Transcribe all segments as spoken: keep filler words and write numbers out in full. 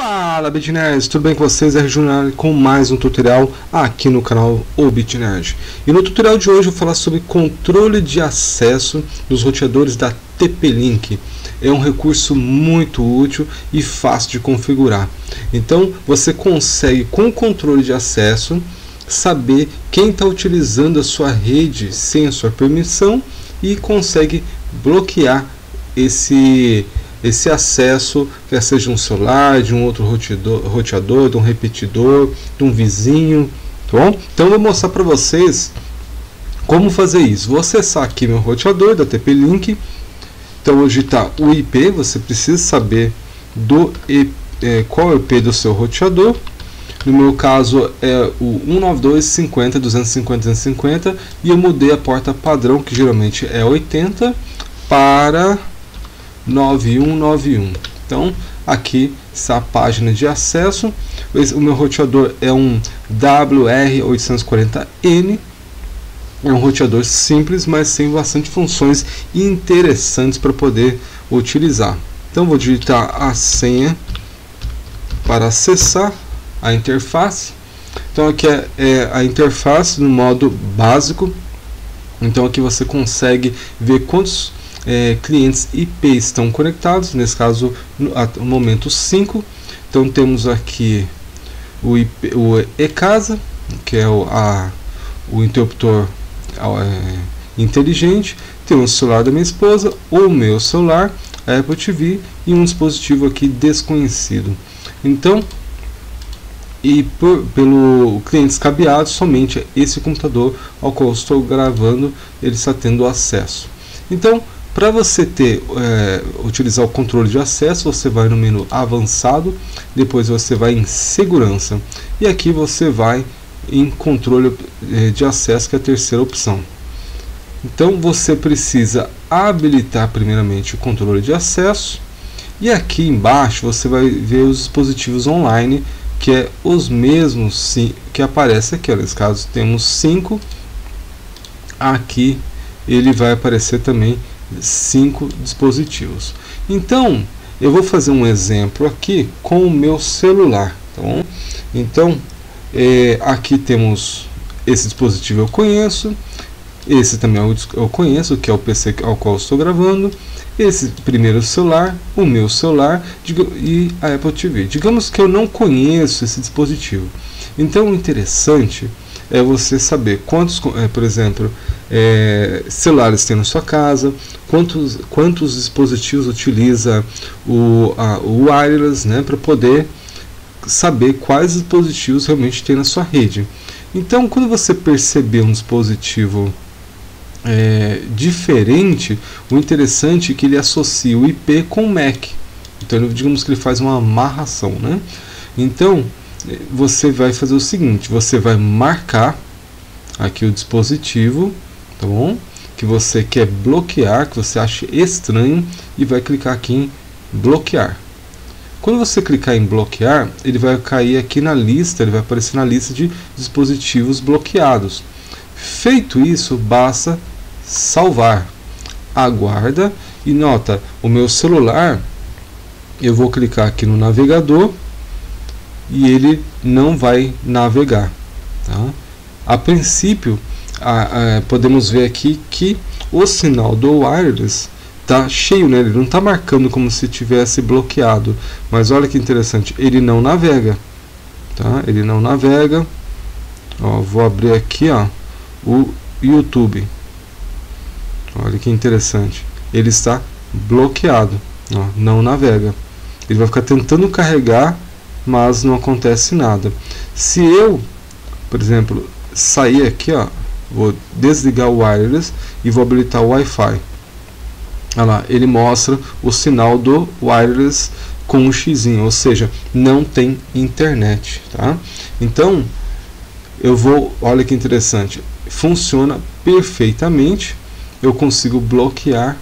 Fala BitNerd, tudo bem com vocês? É Júnior com mais um tutorial aqui no canal O BitNerd. E no tutorial de hoje eu vou falar sobre controle de acesso dos roteadores da T P-Link. É um recurso muito útil e fácil de configurar. Então você consegue com o controle de acesso saber quem está utilizando a sua rede sem a sua permissão e consegue bloquear esse esse acesso, quer seja de um celular, de um outro roteador, roteador, de um repetidor, de um vizinho, tá bom? Então eu vou mostrar para vocês como fazer isso. Vou acessar aqui meu roteador da T P-Link. Então hoje está o I P, você precisa saber do I P, é, qual é o I P do seu roteador. No meu caso é o cento e noventa e dois ponto cinquenta ponto duzentos e cinquenta ponto duzentos e cinquenta e eu mudei a porta padrão, que geralmente é oitenta, para nove um nove um. Então aqui está a página de acesso. O meu roteador é um W R oitocentos e quarenta N. É um roteador simples, mas tem bastante funções interessantes para poder utilizar. Então vou digitar a senha para acessar a interface. Então aqui é, é a interface no modo básico. Então aqui você consegue ver quantos É, clientes I P estão conectados, nesse caso no, no momento cinco. Então temos aqui o, I P, o ECASA, que é o, a, o interruptor é, inteligente. Tem o celular da minha esposa, o meu celular, a Apple T V e um dispositivo aqui desconhecido. Então, e por, pelo clientes cabeados, somente esse computador ao qual eu estou gravando, ele está tendo acesso. Então, para você ter, é, utilizar o controle de acesso, você vai no menu avançado, depois você vai em segurança e aqui você vai em controle de acesso, que é a terceira opção. Então você precisa habilitar primeiramente o controle de acesso e aqui embaixo você vai ver os dispositivos online, que é os mesmos que aparece aqui. Nesse caso temos cinco, aqui ele vai aparecer também cinco dispositivos. Então eu vou fazer um exemplo aqui com o meu celular, tá bom? Então é, aqui temos esse dispositivo, eu conheço esse também, eu, eu conheço, que é o P C ao qual eu estou gravando, esse primeiro celular, o meu celular e a Apple T V. Digamos que eu não conheço esse dispositivo, então o interessante é você saber quantos, por exemplo, é, celulares tem na sua casa, quantos, quantos dispositivos utiliza o, a, o wireless, né, para poder saber quais dispositivos realmente tem na sua rede. Então, quando você perceber um dispositivo é, diferente, o interessante é que ele associa o I P com o M A C. Então, digamos que ele faz uma amarração, né? Então, você vai fazer o seguinte: você vai marcar aqui o dispositivo, tá bom? Que você quer bloquear, que você acha estranho, e vai clicar aqui em bloquear. Quando você clicar em bloquear, ele vai cair aqui na lista, ele vai aparecer na lista de dispositivos bloqueados. Feito isso, basta salvar, aguarda e nota o meu celular. Eu vou clicar aqui no navegador e ele não vai navegar, tá? A princípio, a, a, podemos ver aqui que o sinal do wireless está cheio, né? Ele não está marcando como se tivesse bloqueado, mas olha que interessante, ele não navega, tá? Ele não navega. Ó, vou abrir aqui, ó, o YouTube. Olha que interessante, ele está bloqueado, ó, não navega. Ele vai ficar tentando carregar, mas não acontece nada. Se eu, por exemplo, sair aqui, ó, vou desligar o wireless e vou habilitar o Wi-Fi. Olha lá, ele mostra o sinal do wireless com um xizinho, ou seja, não tem internet, tá? Então eu vou, olha que interessante, funciona perfeitamente. Eu consigo bloquear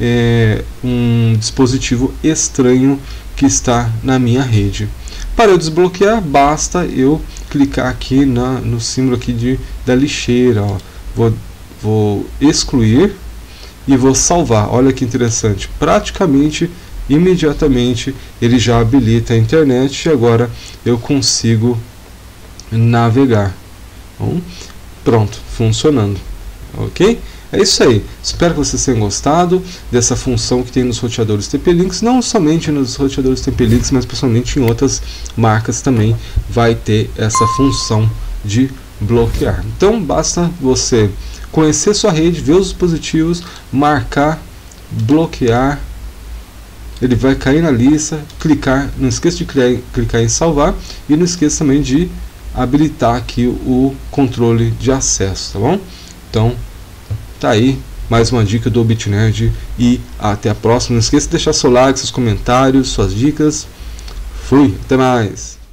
é, um dispositivo estranho que está na minha rede. Para eu desbloquear, basta eu clicar aqui na, no símbolo aqui de, da lixeira, ó. Vou, vou excluir e vou salvar. Olha que interessante, praticamente imediatamente ele já habilita a internet e agora eu consigo navegar. Bom, pronto, funcionando. Ok? É isso aí. Espero que vocês tenham gostado dessa função que tem nos roteadores T P-Links. Não somente nos roteadores T P-Links, mas principalmente em outras marcas também vai ter essa função de bloquear. Então basta você conhecer sua rede, ver os dispositivos, marcar, bloquear. Ele vai cair na lista, clicar. Não esqueça de criar, clicar em salvar e não esqueça também de habilitar aqui o controle de acesso, tá bom? Então tá aí mais uma dica do BitNerd e até a próxima. Não esqueça de deixar seu like, seus comentários, suas dicas. Fui, até mais!